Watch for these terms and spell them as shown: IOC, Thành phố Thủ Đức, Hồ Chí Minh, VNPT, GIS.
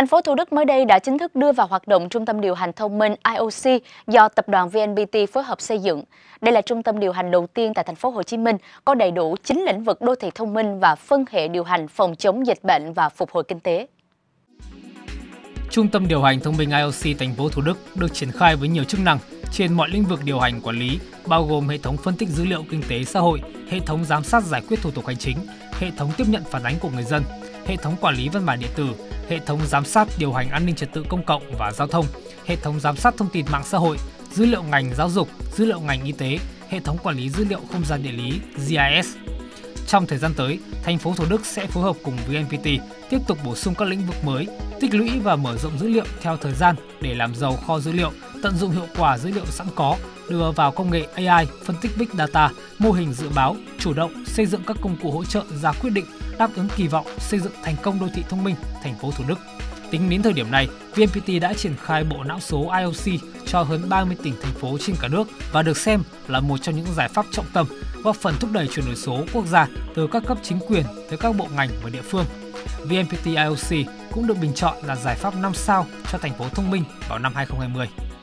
Thành phố Thủ Đức mới đây đã chính thức đưa vào hoạt động trung tâm điều hành thông minh IOC do tập đoàn VNPT phối hợp xây dựng. Đây là trung tâm điều hành đầu tiên tại thành phố Hồ Chí Minh có đầy đủ 9 lĩnh vực đô thị thông minh và phân hệ điều hành phòng chống dịch bệnh và phục hồi kinh tế. Trung tâm điều hành thông minh IOC thành phố Thủ Đức được triển khai với nhiều chức năng trên mọi lĩnh vực điều hành quản lý, bao gồm hệ thống phân tích dữ liệu kinh tế xã hội, hệ thống giám sát giải quyết thủ tục hành chính, hệ thống tiếp nhận phản ánh của người dân, hệ thống quản lý văn bản điện tử, hệ thống giám sát điều hành an ninh trật tự công cộng và giao thông, hệ thống giám sát thông tin mạng xã hội, dữ liệu ngành giáo dục, dữ liệu ngành y tế, hệ thống quản lý dữ liệu không gian địa lý GIS. Trong thời gian tới, thành phố Thủ Đức sẽ phối hợp cùng VNPT tiếp tục bổ sung các lĩnh vực mới, tích lũy và mở rộng dữ liệu theo thời gian để làm giàu kho dữ liệu, tận dụng hiệu quả dữ liệu sẵn có, đưa vào công nghệ AI, phân tích Big Data, mô hình dự báo, chủ động xây dựng các công cụ hỗ trợ ra quyết định, đáp ứng kỳ vọng xây dựng thành công đô thị thông minh thành phố Thủ Đức. Tính đến thời điểm này, VNPT đã triển khai bộ não số IOC cho hơn 30 tỉnh thành phố trên cả nước và được xem là một trong những giải pháp trọng tâm góp phần thúc đẩy chuyển đổi số quốc gia từ các cấp chính quyền tới các bộ ngành và địa phương. VNPT IOC cũng được bình chọn là giải pháp 5 sao cho thành phố thông minh vào năm 2020.